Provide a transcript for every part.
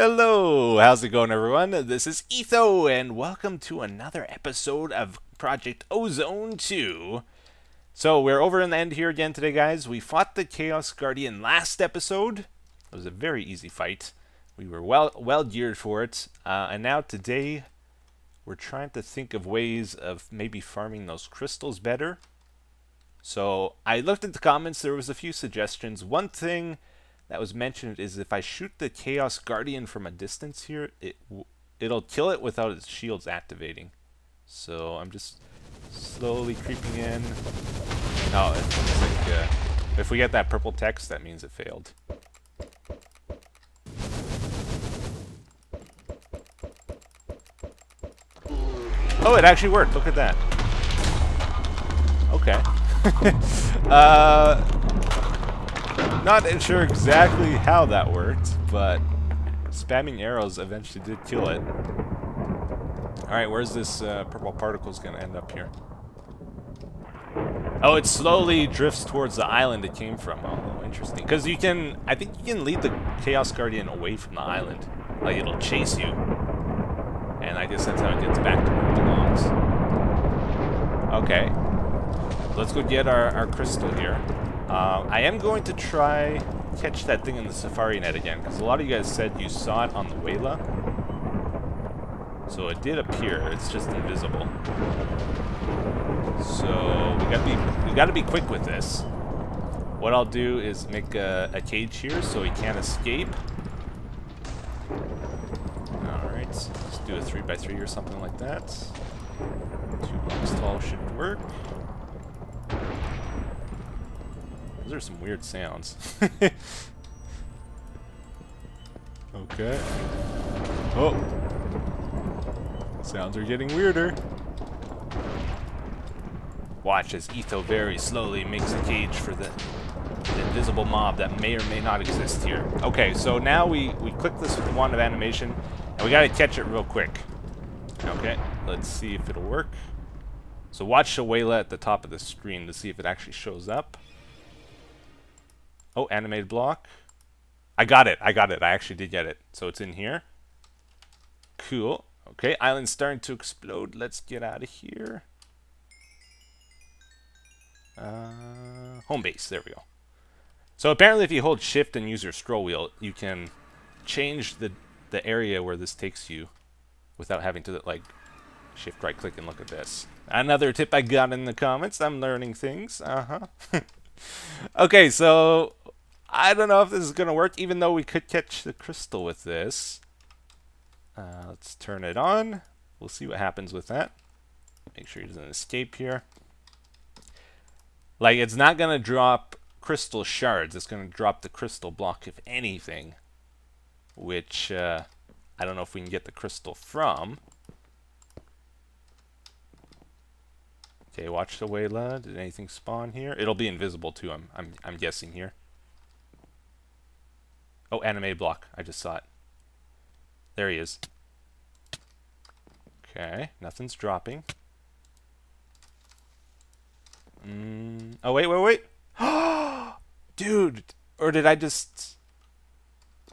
Hello, how's it going everyone? This is Etho and welcome to another episode of Project Ozone 2. So we're over in the end here again today, guys. We fought the Chaos Guardian last episode. It was a very easy fight. We were well geared for it. And now today we're trying to think of ways of maybe farming those crystals better. So I looked at the comments, there was a few suggestions. One thing that was mentioned is if I shoot the Chaos Guardian from a distance here, it'll kill it without its shields activating. So I'm just slowly creeping in. Oh, it looks like if we get that purple text, that means it failed. Oh, it actually worked. Look at that. Okay. Not sure exactly how that worked, but spamming arrows eventually did kill it. Alright, where's this purple particle's gonna end up here? Oh, it slowly drifts towards the island it came from. Oh, interesting. Because you can, I think you can lead the Chaos Guardian away from the island. Like, it'll chase you. And I guess that's how it gets back to where it belongs. Okay. Let's go get our crystal here. I am going to try catch that thing in the safari net again, because a lot of you guys said you saw it on the Waila. So it did appear, it's just invisible. So we gotta be quick with this. What I'll do is make a cage here so he can't escape. Alright, so let's do a 3x3 or something like that. 2 blocks tall should work. Those are some weird sounds. Okay. Oh. Sounds are getting weirder. Watch as Etho very slowly makes a cage for the invisible mob that may or may not exist here. Okay, so now we click this with the wand of animation, and we gotta catch it real quick. Okay, let's see if it'll work. So watch the Waila at the top of the screen to see if it actually shows up. Oh, animated block. I got it. I actually did get it. So it's in here. Cool. Okay, island's starting to explode. Let's get out of here. Home base. There we go. So apparently if you hold shift and use your scroll wheel, you can change the area where this takes you without having to, like, shift right click and look at this. Another tip I got in the comments. I'm learning things. Uh-huh. Okay, so I don't know if this is going to work, even though we could catch the crystal with this. Let's turn it on. We'll see what happens with that. Make sure he doesn't escape here. Like, it's not going to drop crystal shards. It's going to drop the crystal block, if anything. Which, I don't know if we can get the crystal from. Okay, watch the Waila. Did anything spawn here? It'll be invisible too, I'm guessing here. Oh, anime block. I just saw it. There he is. Okay, nothing's dropping. Oh, wait. Dude! Or did I just...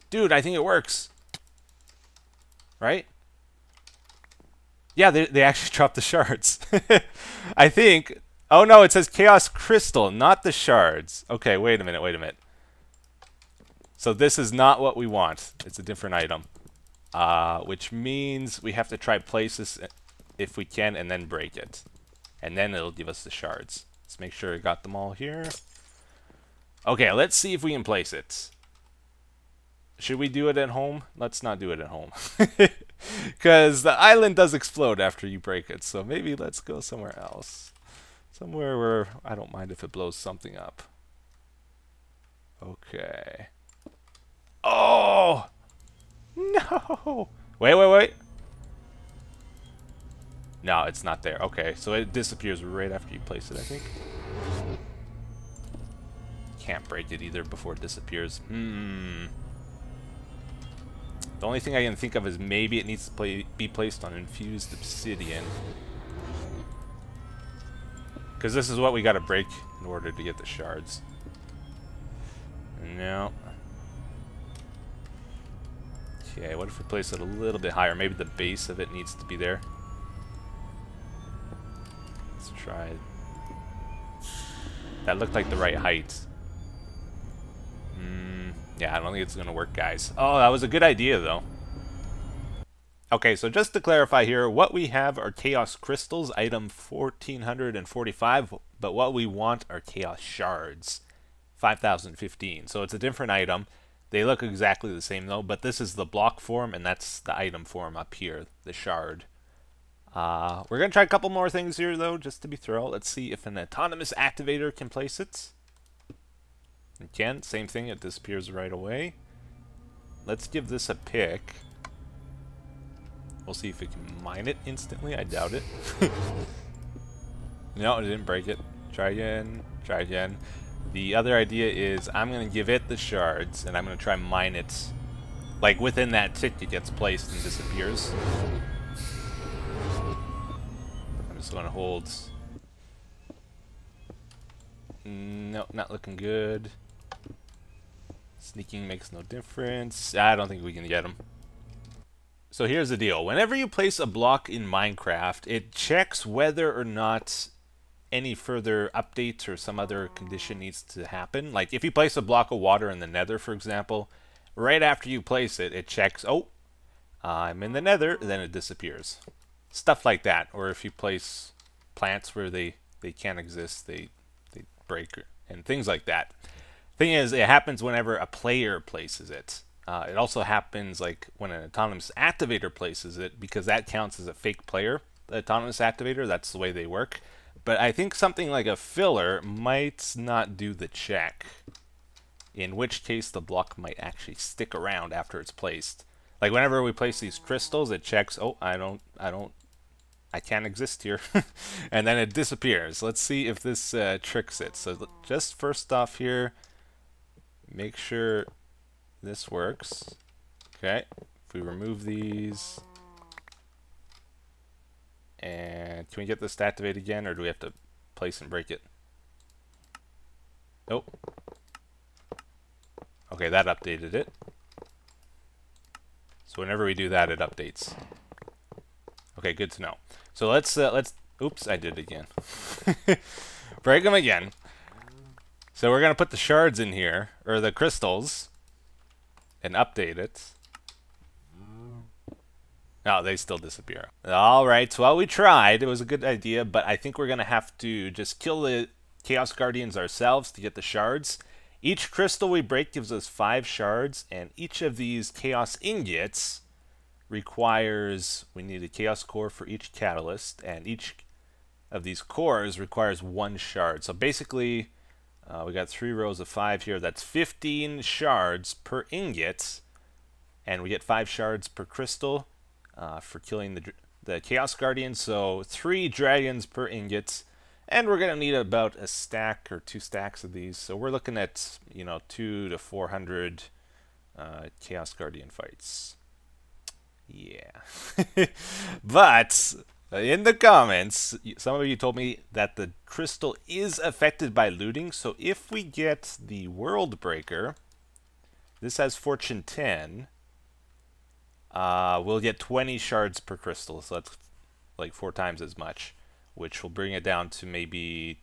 Dude, I think it works. Right? Yeah, they actually dropped the shards. I think... Oh no, it says Chaos Crystal, not the shards. Okay, wait a minute. So this is not what we want. It's a different item. Which means we have to try place this if we can and then break it. And then it'll give us the shards. Let's make sure I got them all here. Okay, let's see if we can place it. Should we do it at home? Let's not do it at home. Because the island does explode after you break it, so maybe let's go somewhere else. Somewhere where I don't mind if it blows something up. Okay. Oh! No! Wait. No, it's not there. Okay, so it disappears right after you place it, I think. Can't break it either before it disappears. The only thing I can think of is maybe it needs to be placed on Infused Obsidian. Because this is what we gotta break in order to get the shards. No. Okay, what if we place it a little bit higher? Maybe the base of it needs to be there. Let's try it. That looked like the right height. Yeah, I don't think it's going to work, guys. Oh, that was a good idea, though. Okay, so just to clarify here, what we have are Chaos Crystals, item 1445, but what we want are Chaos Shards, 5015. So it's a different item. They look exactly the same, though, but this is the block form, and that's the item form up here, the shard. We're going to try a couple more things here, though, just to be thorough. Let's see if an autonomous activator can place it. It can. Same thing. It disappears right away. Let's give this a pick. We'll see if we can mine it instantly. I doubt it. No, it didn't break it. Try again. Try again. The other idea is I'm going to give it the shards, and I'm going to try mine it. Like, within that tick, it gets placed and disappears. I'm just going to hold... Nope, not looking good. Sneaking makes no difference. I don't think we can get them. So here's the deal. Whenever you place a block in Minecraft, it checks whether or not any further updates or some other condition needs to happen. Like if you place a block of water in the nether, for example, right after you place it, it checks, oh, I'm in the nether, then it disappears. Stuff like that. Or if you place plants where they can't exist, they break and things like that. Thing is, it happens whenever a player places it. It also happens like when an autonomous activator places it, because that counts as a fake player. The autonomous activator, that's the way they work. But I think something like a filler might not do the check, in which case the block might actually stick around after it's placed. Like whenever we place these crystals, it checks, oh, I can't exist here, and then it disappears. Let's see if this tricks it. So just first off here, make sure this works. Okay, if we remove these, and can we get this to activate again, or do we have to place and break it? Nope. Okay, that updated it. So whenever we do that, it updates. Okay, good to know. So let's oops, I did it again. Break them again. So we're gonna put the shards in here, or the crystals, and update it. No, they still disappear. All right, so well, we tried. It was a good idea, but I think we're gonna have to just kill the Chaos Guardians ourselves to get the shards. Each crystal we break gives us 5 shards, and each of these Chaos Ingots requires, we need a chaos core for each catalyst, and each of these cores requires 1 shard. So basically we got 3 rows of 5 here. That's 15 shards per ingot, and we get 5 shards per crystal for killing the Chaos Guardian. So 3 dragons per ingot, and we're gonna need about a stack or 2 stacks of these. So we're looking at, you know, 200 to 400 Chaos Guardian fights. Yeah. But in the comments, some of you told me that the crystal is affected by looting. So if we get the World Breaker, this has fortune 10, we'll get 20 shards per crystal. So that's like 4 times as much, which will bring it down to maybe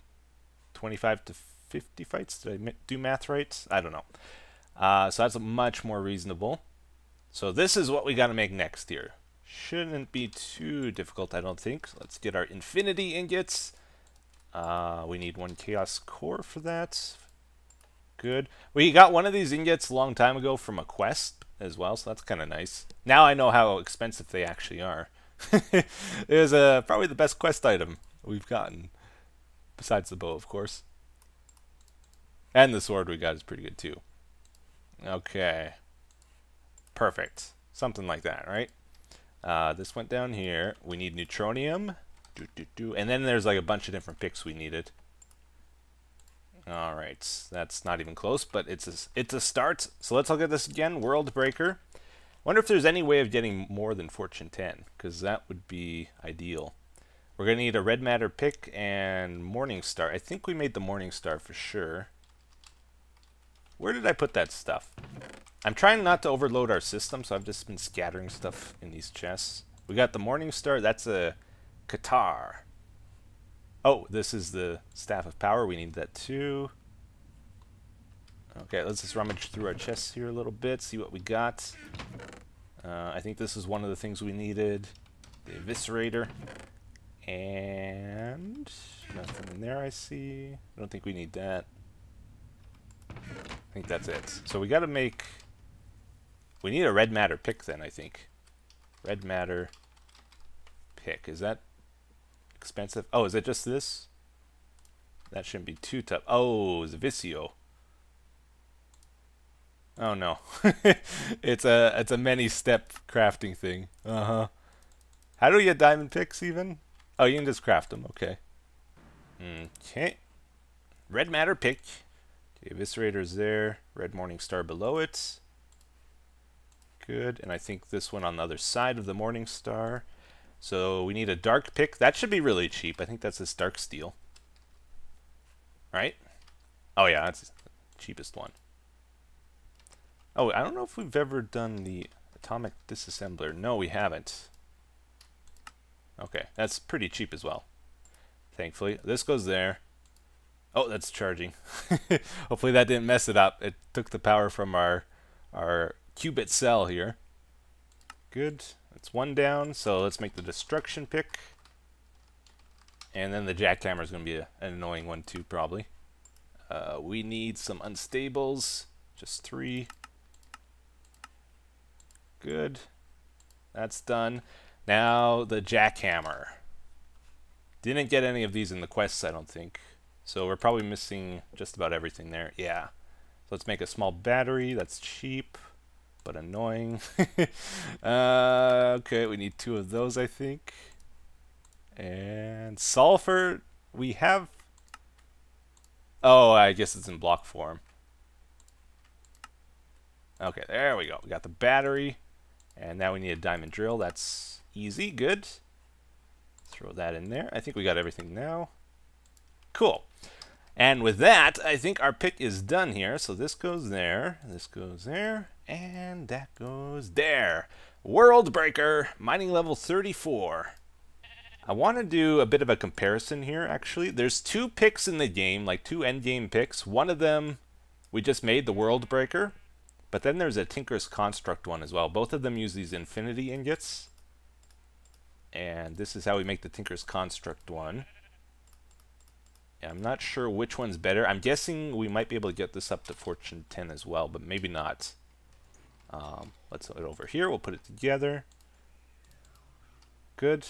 25 to 50 fights. Did I do math right? I don't know. So that's much more reasonable. So this is what we got to make next here. Shouldn't be too difficult, I don't think. So let's get our Infinity Ingots. We need 1 Chaos Core for that. Good. We got 1 of these ingots a long time ago from a quest as well, so that's kind of nice. Now I know how expensive they actually are. It was probably the best quest item we've gotten, besides the bow, of course. And the sword we got is pretty good, too. Okay. Perfect. Something like that, right? This went down here. We need Neutronium. And then there's like a bunch of different picks we needed. All right. That's not even close, but it's a start. So let's look at this again. World Breaker. Wonder if there's any way of getting more than Fortune 10, because that would be ideal. We're going to need a Red Matter Pick and Morningstar. I think we made the Morningstar for sure. Where did I put that stuff? I'm trying not to overload our system, so I've just been scattering stuff in these chests. We got the Morningstar. That's a Qatar. Oh, this is the Staff of Power. We need that too. Okay, let's just rummage through our chests here a little bit, see what we got. I think this is one of the things we needed. The Eviscerator. And nothing in there I see. I don't think we need that. I think that's it. So we gotta make... We need a red matter pick then, I think. Red matter pick. Is that expensive? Oh, is it just this? That shouldn't be too tough. Oh, it's a Vicio. Oh no. It's a many step crafting thing. Uh-huh. How do we get diamond picks even? Oh, you can just craft them, okay. Okay. Red matter pick. The Eviscerator's there. Red Morning Star below it. Good. And I think this one on the other side of the Morning Star. So we need a Dark Pick. That should be really cheap. I think that's this Dark Steel. Right? Oh, yeah. That's the cheapest one. Oh, I don't know if we've ever done the Atomic Disassembler. No, we haven't. Okay. That's pretty cheap as well. Thankfully. This goes there. Oh, that's charging. Hopefully that didn't mess it up. It took the power from our qubit cell here. Good. That's one down. So let's make the destruction pick. And then the jackhammer is going to be an annoying one too, probably. We need some unstables. Just three. Good. That's done. Now the jackhammer. Didn't get any of these in the quests, I don't think. So we're probably missing just about everything there. Yeah. So let's make a small battery. That's cheap, but annoying. Okay, we need two of those, I think. And sulfur, we have... Oh, I guess it's in block form. Okay, there we go. We got the battery. And now we need a diamond drill. That's easy. Good. Throw that in there. I think we got everything now. Cool. And with that, I think our pick is done here. So this goes there, this goes there, and that goes there. World Breaker, mining level 34. I want to do a bit of a comparison here, actually. There's two picks in the game, like two endgame picks. One of them, we just made the World Breaker, but then there's a Tinker's Construct one as well. Both of them use these Infinity Ingots. And this is how we make the Tinker's Construct one. I'm not sure which one's better. I'm guessing we might be able to get this up to Fortune 10 as well, but maybe not. Let's put it over here. We'll put it together. Good.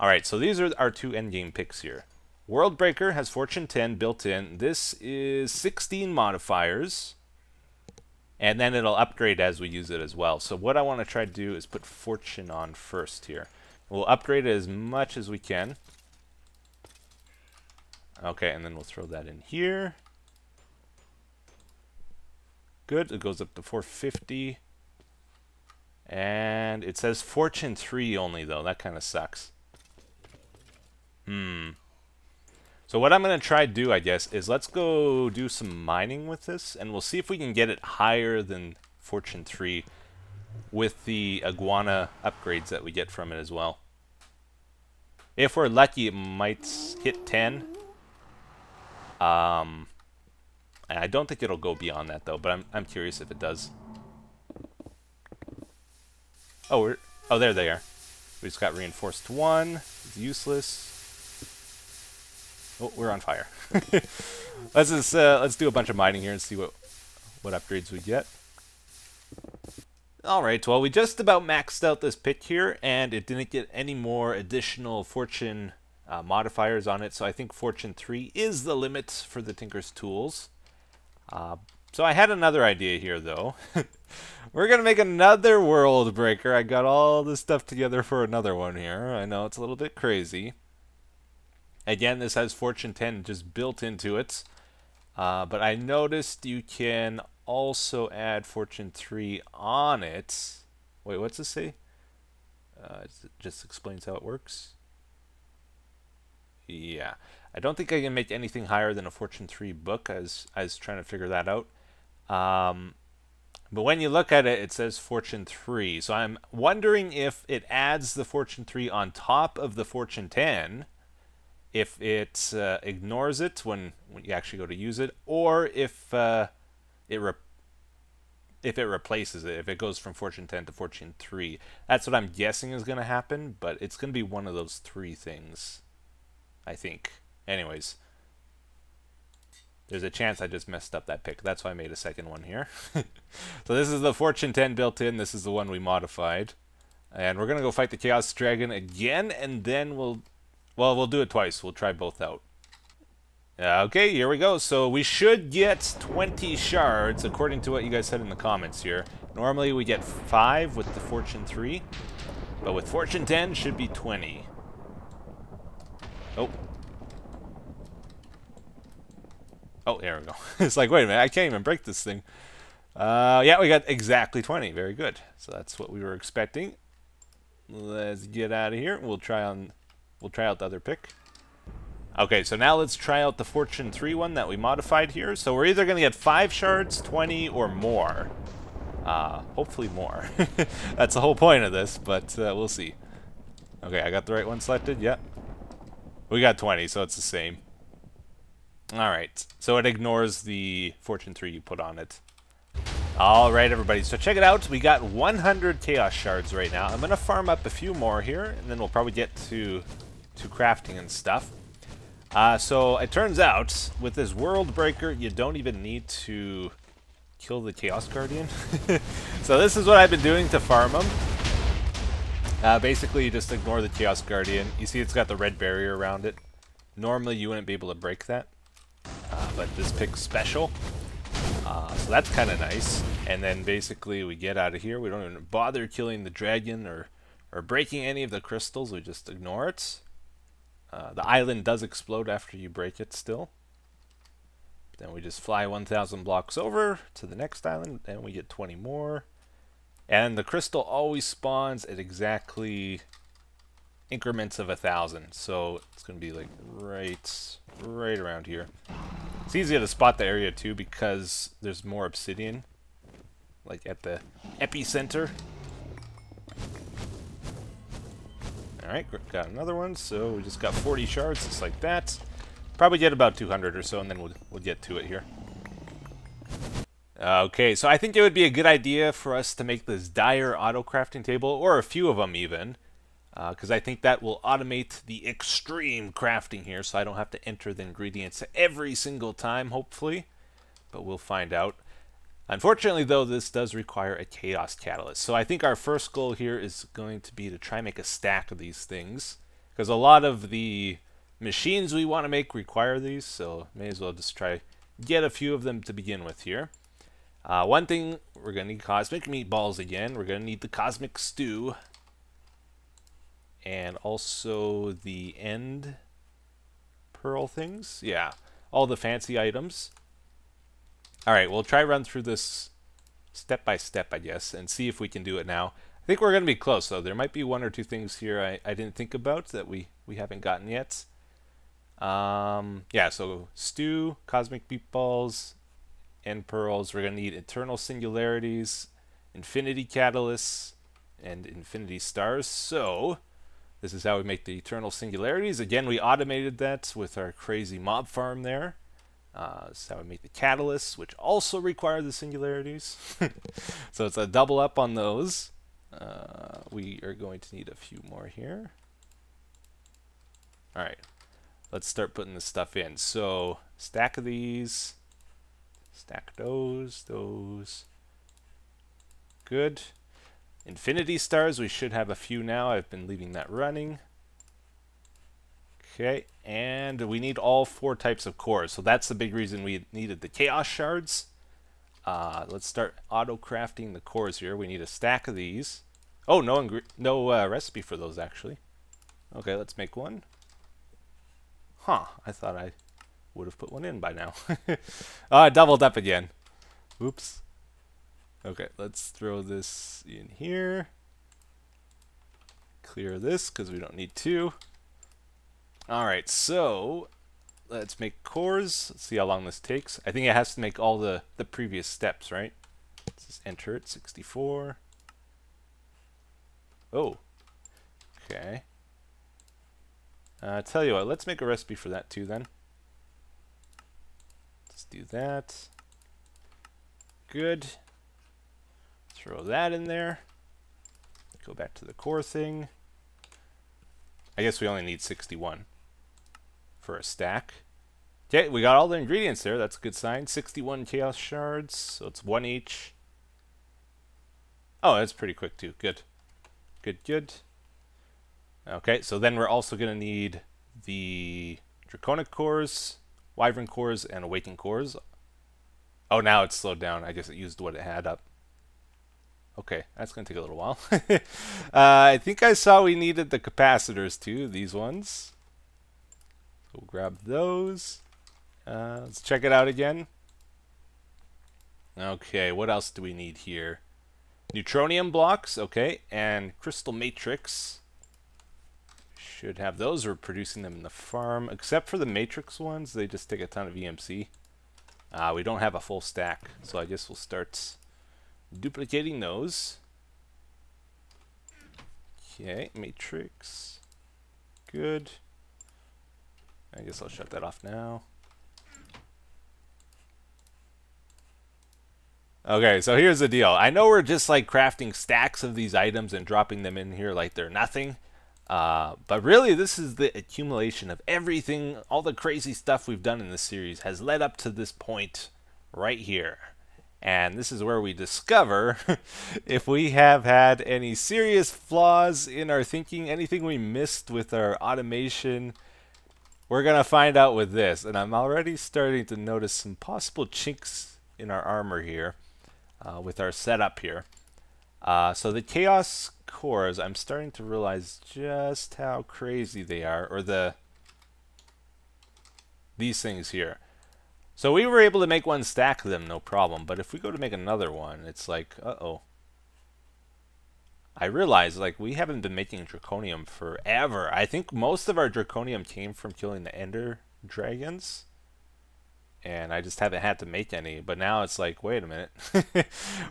All right, so these are our two endgame picks here. World Breaker has Fortune 10 built in. This is 16 modifiers, and then it'll upgrade as we use it as well. So what I want to try to do is put Fortune on first here. We'll upgrade it as much as we can. Okay, and then we'll throw that in here. Good, it goes up to 450. And it says Fortune 3 only, though. That kind of sucks. So what I'm going to try to do, I guess, is let's go do some mining with this, and we'll see if we can get it higher than Fortune 3 with the iguana upgrades that we get from it as well. If we're lucky, it might hit 10. I don't think it'll go beyond that though, but I'm curious if it does. Oh, there they are. We just got reinforced one. It's useless. Oh, we're on fire. let's do a bunch of mining here and see what upgrades we get. All right, well, we just about maxed out this pick here, and it didn't get any more additional fortune modifiers on it, so I think Fortune 3 is the limit for the Tinker's Tools. So I had another idea here, though. We're going to make another World Breaker. I got all this stuff together for another one here. I know it's a little bit crazy. Again, this has Fortune 10 just built into it. But I noticed you can also add Fortune 3 on it. Wait, what's this say? It just explains how it works. Yeah, I don't think I can make anything higher than a Fortune 3 book. I was trying to figure that out. But when you look at it, it says Fortune 3. So I'm wondering if it adds the Fortune 3 on top of the Fortune 10, if it ignores it when you actually go to use it, or if it replaces it, if it goes from Fortune 10 to Fortune 3. That's what I'm guessing is going to happen, but it's going to be one of those three things, I think. Anyways, there's a chance I just messed up that pick. That's why I made a second one here. So this is the Fortune 10 built in. This is the one we modified. And we're going to go fight the Chaos Dragon again, and then we'll do it twice. We'll try both out. Okay, here we go. So we should get 20 shards, according to what you guys said in the comments here. Normally we get 5 with the Fortune 3, but with Fortune 10 should be 20. Oh. Oh, there we go. It's like, wait a minute, I can't even break this thing. Yeah, we got exactly 20. Very good. So that's what we were expecting. Let's get out of here. We'll try out the other pick. Okay, so now let's try out the Fortune 3 one that we modified here. So we're either going to get 5 shards, 20, or more. Hopefully more. That's the whole point of this, but we'll see. Okay, I got the right one selected. Yep. Yeah. We got 20, so it's the same. Alright, so it ignores the Fortune 3 you put on it. Alright, everybody, so check it out. We got 100 Chaos Shards right now. I'm going to farm up a few more here, and then we'll probably get to crafting and stuff. So it turns out, with this World Breaker, you don't even need to kill the Chaos Guardian. So this is what I've been doing to farm them. Basically, you just ignore the Chaos Guardian. You see it's got the red barrier around it. Normally, you wouldn't be able to break that. But this pick's special, so that's kind of nice. And then basically we get out of here. We don't even bother killing the dragon or breaking any of the crystals. We just ignore it. The island does explode after you break it still. But then we just fly 1,000 blocks over to the next island, and we get 20 more. And the crystal always spawns at exactly increments of 1,000, so it's going to be like right around here. It's easier to spot the area too because there's more obsidian, like at the epicenter. Alright, got another one, so we just got 40 shards, just like that. Probably get about 200 or so, and then we'll get to it here. Okay, so I think it would be a good idea for us to make this dire auto crafting table, or a few of them even. Because I think that will automate the extreme crafting here, so I don't have to enter the ingredients every single time, hopefully. But we'll find out. Unfortunately, though, this does require a Chaos Catalyst. So I think our first goal here is going to be to try and make a stack of these things. Because a lot of the machines we want to make require these, so may as well just try get a few of them to begin with here. One thing, we're going to need cosmic meatballs again. We're going to need the cosmic stew. And also the end pearl things. Yeah, all the fancy items. Alright, we'll try run through this step by step, I guess, and see if we can do it now. I think we're going to be close, though. There might be one or two things here I didn't think about that we haven't gotten yet. Yeah, so stew, cosmic meatballs, end pearls. We're going to need Eternal Singularities, Infinity Catalysts, and Infinity Stars. So this is how we make the Eternal Singularities. Again, we automated that with our crazy mob farm there. This is how we make the Catalysts, which also require the Singularities. So it's a double up on those. We are going to need a few more here. Alright, let's start putting this stuff in. So stack of these, stack those. Good. Infinity Stars, we should have a few now. I've been leaving that running. Okay, and we need all 4 types of cores, so that's the big reason we needed the Chaos Shards. Let's start auto-crafting the cores here. We need a stack of these. Oh, no recipe for those, actually. Okay, let's make one. Huh, I thought I would have put one in by now. Oh, I doubled up again. Oops. Okay, let's throw this in here. Clear this, because we don't need to. Alright, so Let's make cores. Let's see how long this takes. I think it has to make all the previous steps, right? Let's just enter it, 64. Oh, okay. Tell you what, let's make a recipe for that too then. Let's do that. Good. Throw that in there. Go back to the core thing. I guess we only need 61 for a stack. Okay, we got all the ingredients there. That's a good sign. 61 Chaos Shards, so it's one each. Oh, that's pretty quick too. Good. Good, good. Okay, so then we're also going to need the Draconic cores, Wyvern cores, and Awakened cores. Oh, now it's slowed down. I guess it used what it had up. Okay, that's going to take a little while. I think I saw we needed the capacitors too, these ones. So we'll grab those. Let's check it out again. Okay, what else do we need here? Neutronium blocks, okay, and crystal matrix. Should have those. We're producing them in the farm. Except for the matrix ones, they just take a ton of EMC. We don't have a full stack, so I guess we'll start duplicating those. Okay, matrix. Good. I guess I'll shut that off now. Okay, so here's the deal. I know we're just like crafting stacks of these items and dropping them in here like they're nothing. But really, this is the accumulation of everything. All the crazy stuff we've done in this series has led up to this point right here. And this is where we discover if we have had any serious flaws in our thinking, anything we missed with our automation. We're going to find out with this. And I'm already starting to notice some possible chinks in our armor here with our setup here. So the Chaos cores, I'm starting to realize just how crazy they are, or these things here. So we were able to make one stack of them, no problem. But if we go to make another one, it's like, uh-oh. I realize, like, we haven't been making Draconium forever. I think most of our Draconium came from killing the Ender Dragons. And I just haven't had to make any. But now it's like, wait a minute.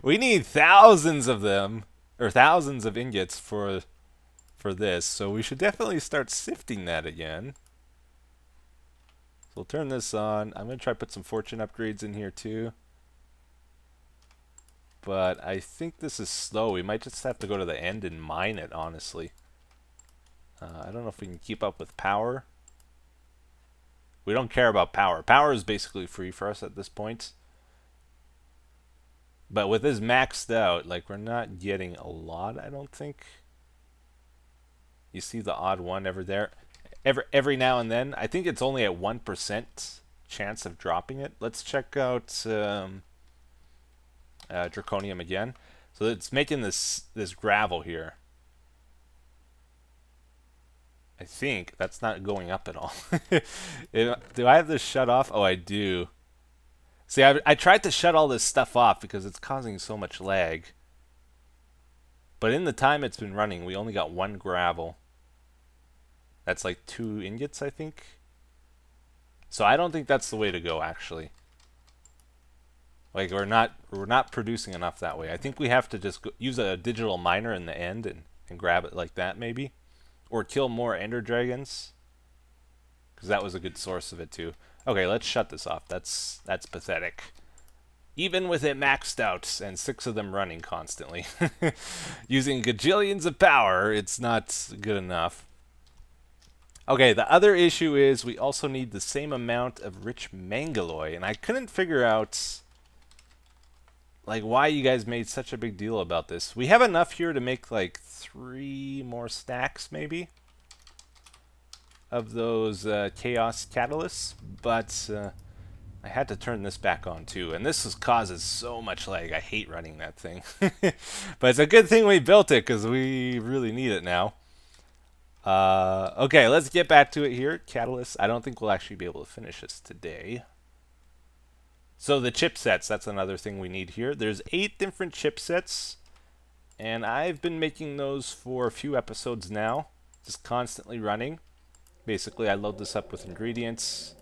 We need thousands of them, or thousands of ingots for this. So we should definitely start sifting that again. So we'll turn this on. I'm going to try to put some fortune upgrades in here too. But I think this is slow. We might just have to go to the end and mine it, honestly. I don't know if we can keep up with power. We don't care about power. Power is basically free for us at this point. But with this maxed out, like, we're not getting a lot, I don't think. You see the odd one ever there? Every now and then. I think it's only at 1% chance of dropping it. Let's check out Draconium again. So it's making this gravel here. I think that's not going up at all. Do I have this shut off? Oh, I do. See, I tried to shut all this stuff off because it's causing so much lag. But in the time it's been running, we only got one gravel. That's like 2 ingots, I think. So I don't think that's the way to go, actually. Like, we're not producing enough that way. I think we have to just go, use a digital miner in the end and grab it like that, maybe. Or kill more Ender Dragons. Because that was a good source of it, too. Okay, let's shut this off. That's pathetic. Even with it maxed out and 6 of them running constantly. Using gajillions of power, it's not good enough. Okay, the other issue is we also need the same amount of rich mangaloy, and I couldn't figure out like why you guys made such a big deal about this. We have enough here to make like 3 more stacks maybe of those Chaos Catalysts, but I had to turn this back on too, and this causes so much lag. I hate running that thing. But it's a good thing we built it because we really need it now. Okay, let's get back to it here. Catalyst, I don't think we'll actually be able to finish this today. So the chipsets, that's another thing we need here. There's 8 different chipsets, and I've been making those for a few episodes now. Just constantly running. Basically, I load this up with ingredients,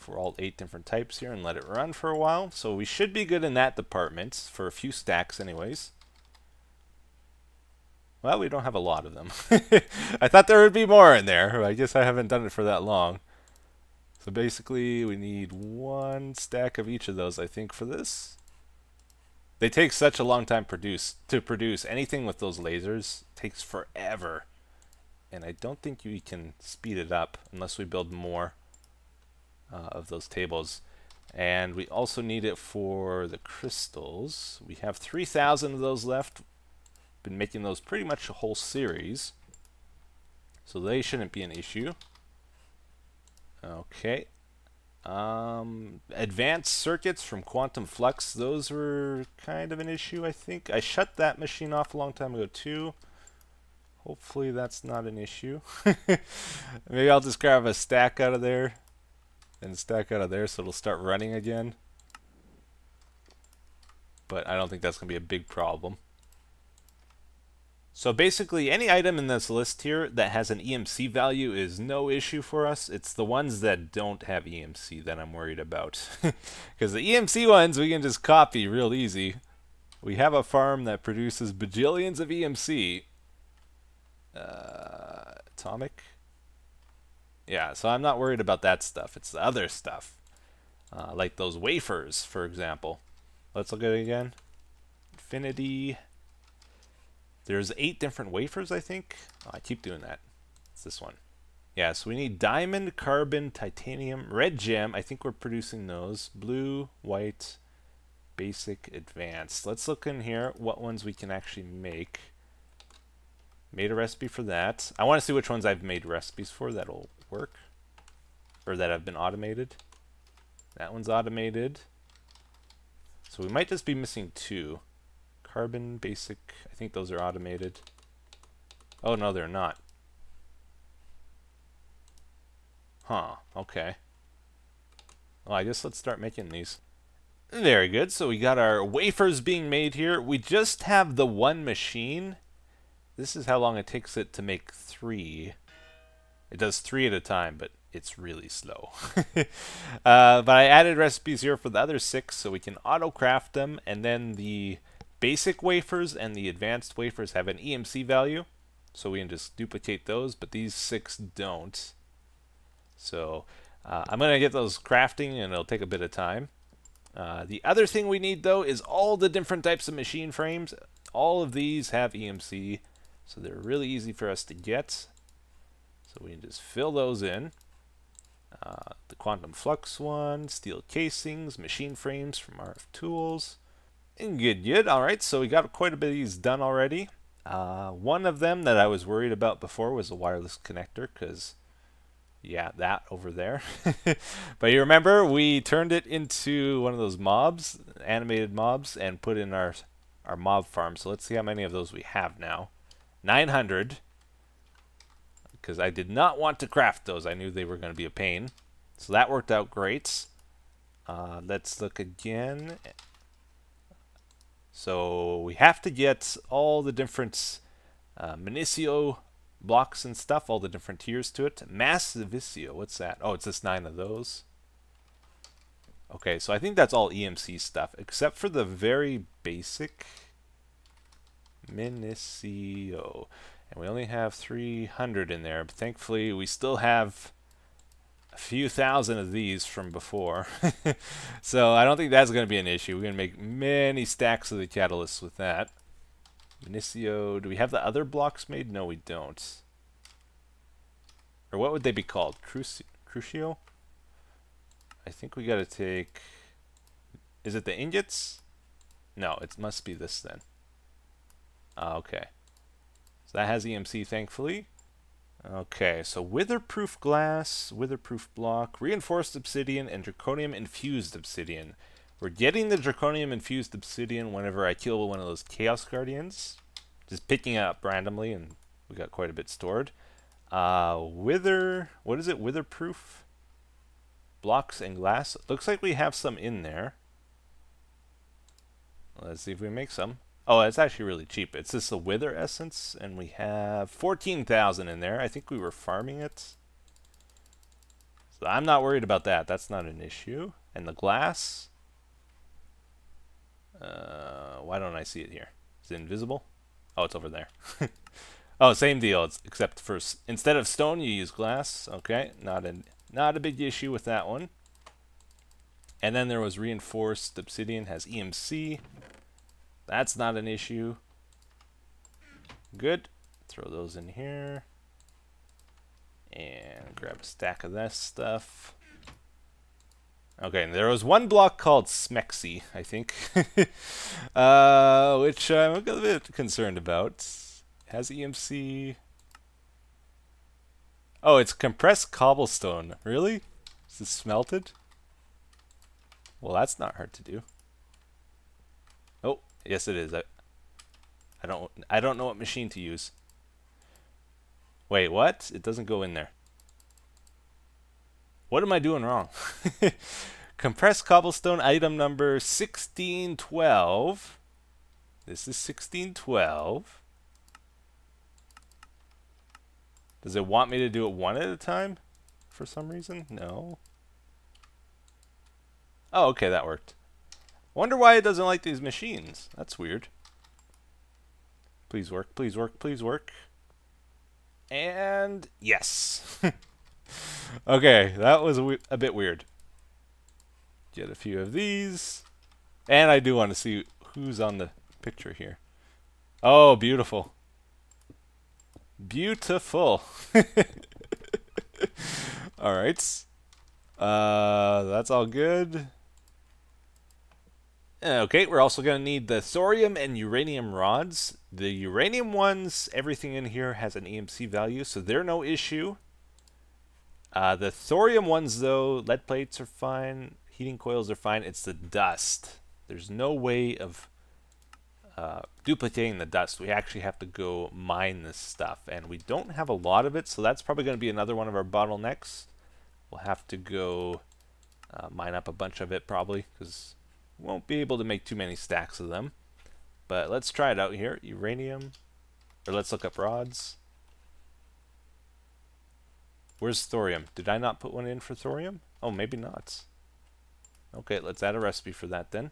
for all 8 different types here and let it run for a while. So we should be good in that department for a few stacks anyways. Well, we don't have a lot of them. I thought there would be more in there. I guess I haven't done it for that long. So basically, we need 1 stack of each of those, I think, for this. They take such a long time to produce. Anything with those lasers takes forever. And I don't think you can speed it up unless we build more of those tables. And we also need it for the crystals. We have 3,000 of those left. Been making those pretty much a whole series, so they shouldn't be an issue. Okay, advanced circuits from Quantum Flux, those were kind of an issue, I think. I shut that machine off a long time ago too. Hopefully that's not an issue. Maybe I'll just grab a stack out of there and stack out of there so it'll start running again, but I don't think that's gonna be a big problem. So basically, any item in this list here that has an EMC value is no issue for us. It's the ones that don't have EMC that I'm worried about. Because the EMC ones, we can just copy real easy. We have a farm that produces bajillions of EMC. Atomic? Yeah, so I'm not worried about that stuff. It's the other stuff. Like those wafers, for example. Let's look at it again. Infinity... There's 8 different wafers, I think. Oh, I keep doing that. It's this one. Yeah, so we need diamond, carbon, titanium, red gem. I think we're producing those. Blue, white, basic, advanced. Let's look in here what ones we can actually make. Made a recipe for that. I want to see which ones I've made recipes for that'll work. Or that have been automated. That one's automated. So we might just be missing 2. Carbon, basic, I think those are automated. Oh, no, they're not. Huh, okay. Well, I guess let's start making these. Very good, so we got our wafers being made here. We just have the 1 machine. This is how long it takes it to make 3. It does 3 at a time, but it's really slow. But I added recipes here for the other 6, so we can auto-craft them, and then the basic wafers and the advanced wafers have an EMC value, so we can just duplicate those, but these 6 don't. So I'm going to get those crafting, and it'll take a bit of time. The other thing we need, though, is all the different types of machine frames. All of these have EMC, so they're really easy for us to get. So we can just fill those in. The Quantum Flux one, steel casings, machine frames from RF Tools. Good. Alright, so we got quite a bit of these done already. One of them that I was worried about before was the wireless connector, because, yeah, that over there. But you remember, we turned it into one of those mobs, animated mobs, and put in our mob farm. So let's see how many of those we have now. 900. Because I did not want to craft those. I knew they were going to be a pain. So that worked out great. Let's look again. So we have to get all the different Minicio blocks and stuff, all the different tiers to it. Massivicio, what's that? Oh, it's just 9 of those. Okay, so I think that's all EMC stuff, except for the very basic Minicio. And we only have 300 in there, but thankfully we still have a few thousand of these from before. So I don't think that's going to be an issue. We're going to make many stacks of the catalysts with that. Minicio, do we have the other blocks made? No, we don't. Or what would they be called? Crucio? I think we got to take... Is it the ingots? No, it must be this then. Okay. So that has EMC, thankfully. Okay, so witherproof glass, witherproof block, reinforced obsidian, and draconium infused obsidian. We're getting the draconium infused obsidian whenever I kill one of those Chaos Guardians. Just picking it up randomly, and we got quite a bit stored. What is it? Witherproof blocks and glass. Looks like we have some in there. Let's see if we make some. Oh, it's actually really cheap. It's just the wither essence, and we have 14,000 in there. I think we were farming it. So I'm not worried about that. That's not an issue. And the glass? Why don't I see it here? Is it invisible? Oh, it's over there. Oh, same deal. It's, except for instead of stone, you use glass. Okay, not a big issue with that one. And then there was Reinforced Obsidian, has EMC. That's not an issue. Good. Throw those in here. And grab a stack of that stuff. Okay, and there was one block called Smexy, I think. Which I'm a little bit concerned about. It has EMC. Oh, it's compressed cobblestone. Really? Is this smelted? Well, that's not hard to do. Oh, yes it is. I don't know what machine to use. Wait, what? It doesn't go in there. What am I doing wrong? Compressed cobblestone, item number 1612. This is 1612. Does it want me to do it one at a time for some reason? No. Oh, okay, that worked. Wonder why it doesn't like these machines. That's weird. Please work, please work, please work. And yes. Okay, that was a bit weird. Get a few of these. And I do want to see who's on the picture here. Oh, beautiful. Beautiful. All right. That's all good. Okay, we're also going to need the thorium and uranium rods. The uranium ones, everything in here has an EMC value, so they're no issue. The thorium ones, though, lead plates are fine, heating coils are fine. It's the dust. There's no way of duplicating the dust. We actually have to go mine this stuff, and we don't have a lot of it, so that's probably going to be another one of our bottlenecks. We'll have to go mine up a bunch of it, probably, because won't be able to make too many stacks of them. But let's try it out here. Uranium. Or let's look up rods. Where's thorium? Did I not put one in for thorium? Oh, maybe not. Okay, let's add a recipe for that then.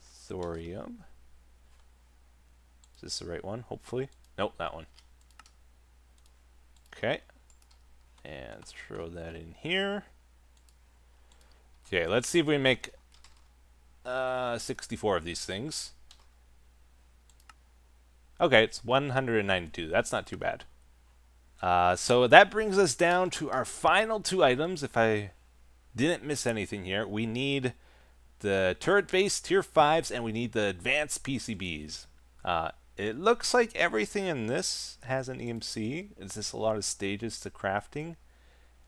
Thorium. Is this the right one? Hopefully. Nope, that one. Okay. And throw that in here. Okay, let's see if we make 64 of these things. Okay, it's 192. That's not too bad. So that brings us down to our final two items. If I didn't miss anything here, we need the turret base tier 5s and we need the advanced PCBs. It looks like everything in this has an EMC. It's just a lot of stages to crafting.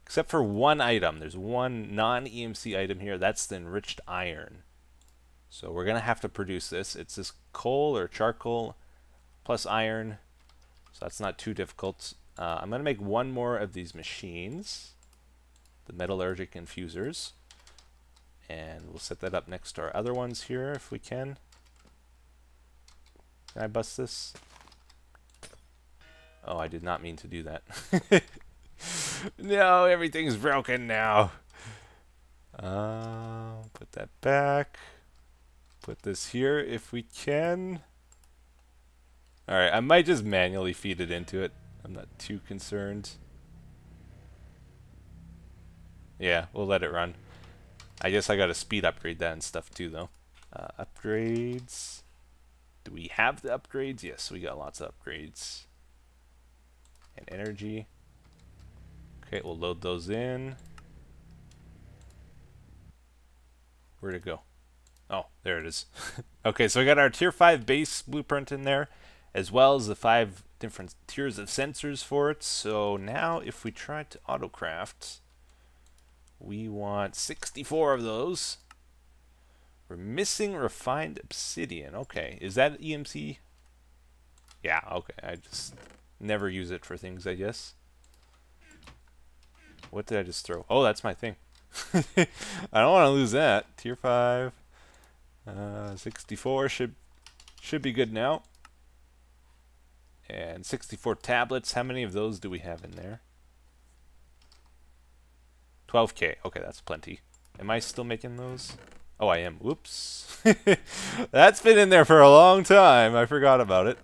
Except for one item. There's one non-EMC item here. That's the enriched iron. So we're going to have to produce this. It's this coal or charcoal plus iron. So that's not too difficult. I'm going to make one more of these machines. The metallurgic infusers. And we'll set that up next to our other ones here if we can. Can I bust this? Oh, I did not mean to do that. No, everything's broken now. Put that back. Put this here if we can. Alright, I might just manually feed it into it. I'm not too concerned. Yeah, we'll let it run. I guess I gotta speed upgrade that and stuff too, though. Upgrades. Do we have the upgrades? Yes, we got lots of upgrades. And energy. Okay, we'll load those in. Where'd it go? Oh, there it is. Okay, so we got our tier 5 base blueprint in there, as well as the 5 different tiers of sensors for it. So now if we try to autocraft, we want 64 of those. We're missing refined obsidian. Okay, is that EMC? Yeah, okay. I just never use it for things, I guess. What did I just throw? Oh, that's my thing. I don't want to lose that. Tier 5. 64 should be good now. And 64 tablets. How many of those do we have in there? 12K. Okay, that's plenty. Am I still making those? Oh, I am. Whoops. That's been in there for a long time. I forgot about it.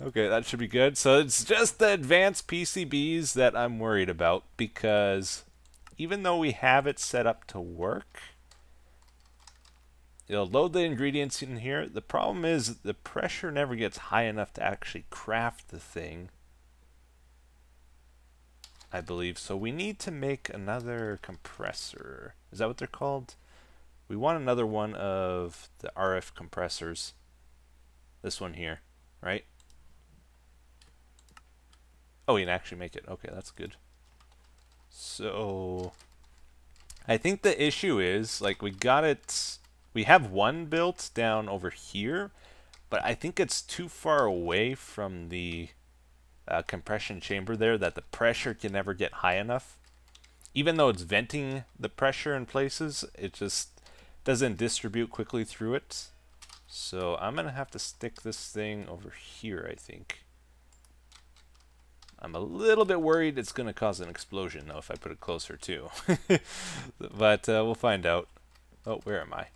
Okay, that should be good. So it's just the advanced PCBs that I'm worried about, because even though we have it set up to work, it'll load the ingredients in here. The problem is the pressure never gets high enough to actually craft the thing, I believe. So we need to make another compressor. Is that what they're called? We want another one of the RF compressors. This one here, right? Oh, we can actually make it. Okay, that's good. So I think the issue is, like, we got it, we have one built down over here, but I think it's too far away from the compression chamber there that the pressure can never get high enough. Even though it's venting the pressure in places, it just doesn't distribute quickly through it. So I'm gonna have to stick this thing over here, I think. I'm a little bit worried it's going to cause an explosion, though, if I put it closer, too. But we'll find out. Oh, where am I?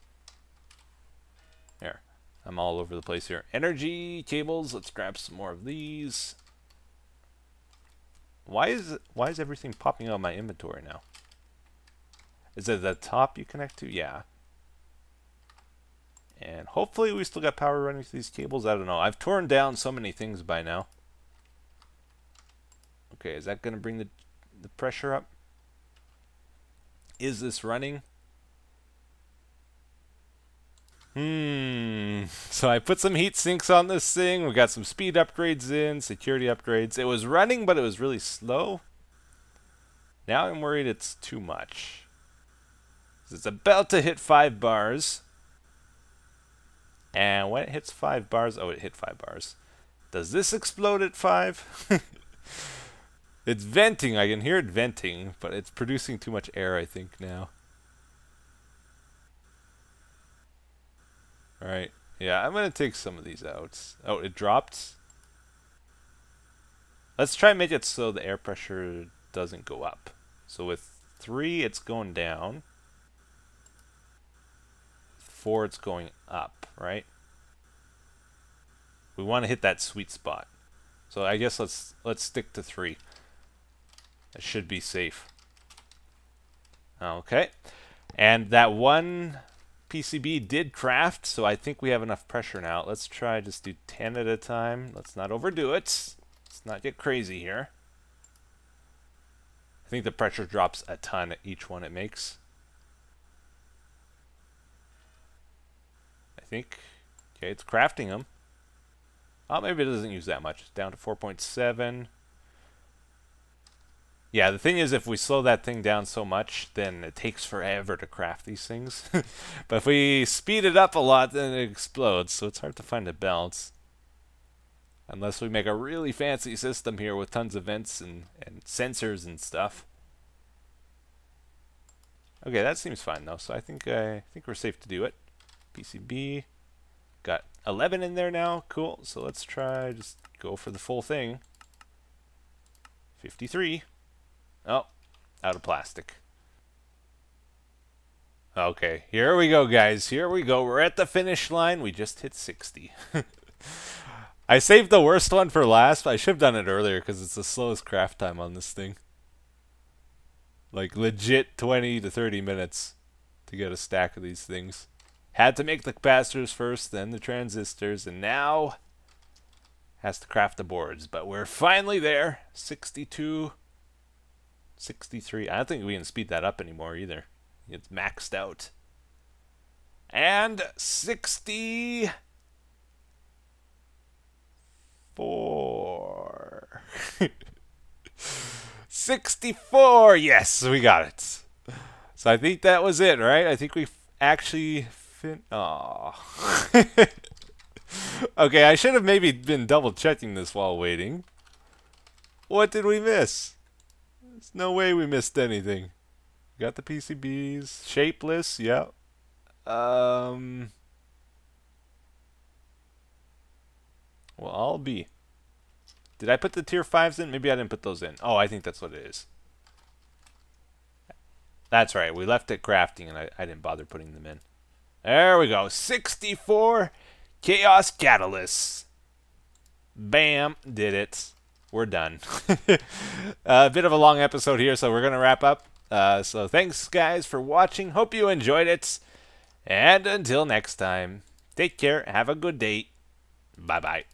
There. I'm all over the place here. Energy cables. Let's grab some more of these. Why is everything popping out of my inventory now? Is it the top you connect to? Yeah. And hopefully we still got power running through these cables. I don't know. I've torn down so many things by now. Okay, is that going to bring the pressure up? Is this running? So I put some heat sinks on this thing. We got some speed upgrades in, security upgrades. It was running, but it was really slow. Now I'm worried it's too much. It's about to hit 5 bars. And when it hits 5 bars... Oh, it hit 5 bars. Does this explode at 5? It's venting. I can hear it venting, but it's producing too much air, I think, now. Alright. Yeah, I'm going to take some of these out. Oh, it dropped. Let's try and make it so the air pressure doesn't go up. So with 3, it's going down. 4, it's going up, right? We want to hit that sweet spot. So I guess let's stick to 3. It should be safe. Okay. And that one PCB did craft, so I think we have enough pressure now. Let's try just do 10 at a time. Let's not overdo it. Let's not get crazy here. I think the pressure drops a ton at each one it makes. I think. Okay, it's crafting them. Oh, maybe it doesn't use that much. It's down to 4.7. Yeah, the thing is, if we slow that thing down so much, then it takes forever to craft these things. But if we speed it up a lot, then it explodes, so it's hard to find a balance. Unless we make a really fancy system here with tons of vents and sensors and stuff. Okay, that seems fine, though, so I think we're safe to do it. PCB. Got 11 in there now. Cool, so let's try just go for the full thing. 53. Oh, out of plastic. Okay, here we go, guys. Here we go. We're at the finish line. We just hit 60. I saved the worst one for last. I should have done it earlier because it's the slowest craft time on this thing. Like, legit 20 to 30 minutes to get a stack of these things. Had to make the capacitors first, then the transistors, and now has to craft the boards. But we're finally there. 62... 63. I don't think we can speed that up anymore either. It's maxed out. And 64. 64. Yes, we got it. So I think that was it, right? I think we actually Aww. Okay, I should have maybe been double checking this while waiting. What did we miss? There's no way we missed anything. Got the PCBs. Shapeless, yep. Well, I'll be. Did I put the tier 5s in? Maybe I didn't put those in. Oh, I think that's what it is. That's right. We left it crafting, and I didn't bother putting them in. There we go. 64 Chaos Catalysts. Bam. Did it. We're done. A bit of a long episode here, so we're going to wrap up. So thanks, guys, for watching. Hope you enjoyed it. And until next time, take care. Have a good day. Bye-bye.